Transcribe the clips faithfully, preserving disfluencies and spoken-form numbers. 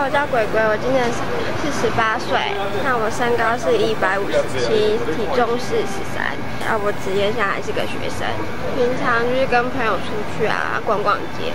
那我叫鬼鬼，我今年是十八岁，那我身高是一百五十七，体重是十三。啊，我职业现在还是个学生，平常就是跟朋友出去啊，逛逛街。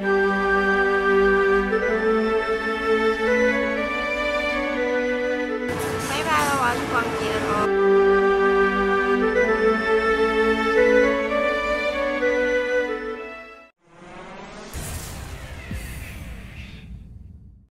Thank you.